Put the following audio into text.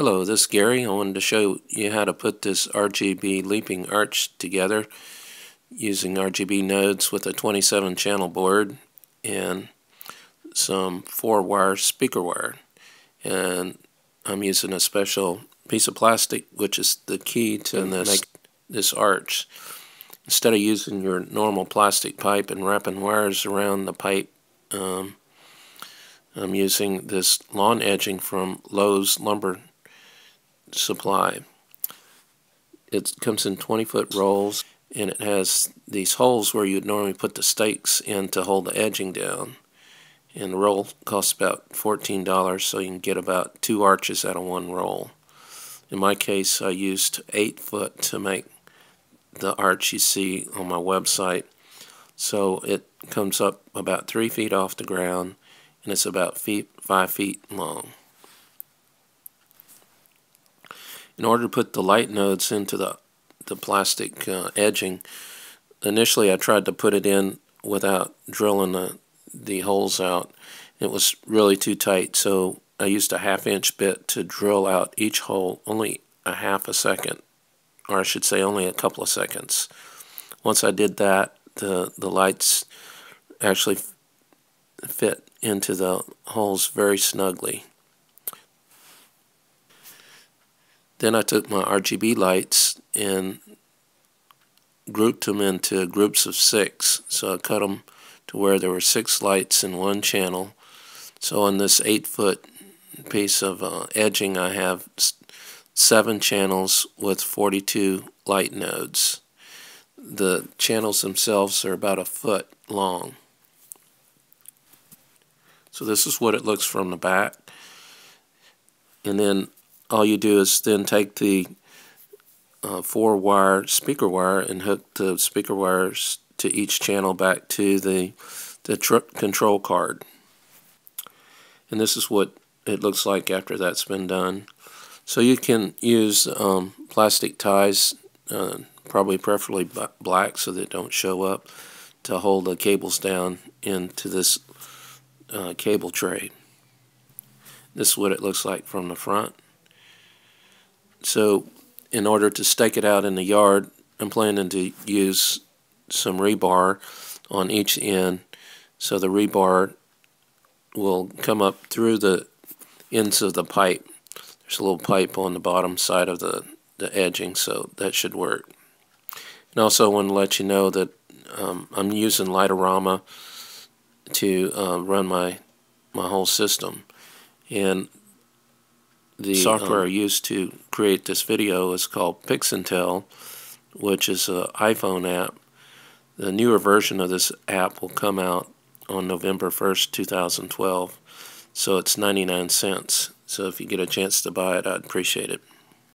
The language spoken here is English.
Hello, this is Gary. I wanted to show you how to put this RGB leaping arch together using RGB nodes with a 27 channel board and some 4-wire speaker wire. And I'm using a special piece of plastic which is the key to make this arch. Instead of using your normal plastic pipe and wrapping wires around the pipe, I'm using this lawn edging from Lowe's Lumber supply. It comes in 20-foot rolls, and it has these holes where you'd normally put the stakes in to hold the edging down. And the roll costs about $14, so you can get about 2 arches out of 1 roll. In my case, I used 8-foot to make the arch you see on my website. So it comes up about 3 feet off the ground, and it's about 5 feet long. In order to put the light nodes into the plastic edging, initially I tried to put it in without drilling the holes out. It was really too tight, so I used a 1/2-inch bit to drill out each hole, only a 1/2 second, or I should say only a couple of seconds. Once I did that, the lights actually fit into the holes very snugly. Then I took my RGB lights and grouped them into groups of 6. So I cut them to where there were 6 lights in 1 channel. So on this 8-foot piece of edging, I have 7 channels with 42 light nodes. The channels themselves are about a foot long. So this is what it looks from the back. And then all you do is then take the 4-wire speaker wire and hook the speaker wires to each channel back to the control card. And this is what it looks like after that's been done. So you can use plastic ties, probably preferably black so they don't show up, to hold the cables down into this cable tray. This is what it looks like from the front. So in order to stake it out in the yard, I'm planning to use some rebar on each end, so the rebar will come up through the ends of the pipe. There's a little pipe on the bottom side of the edging, so that should work. And also I want to let you know that I'm using Light-O-Rama to run my whole system, and the software I used to create this video is called Pixentel, which is an iPhone app. The newer version of this app will come out on November 1st, 2012, so it's 99 cents. So if you get a chance to buy it, I'd appreciate it.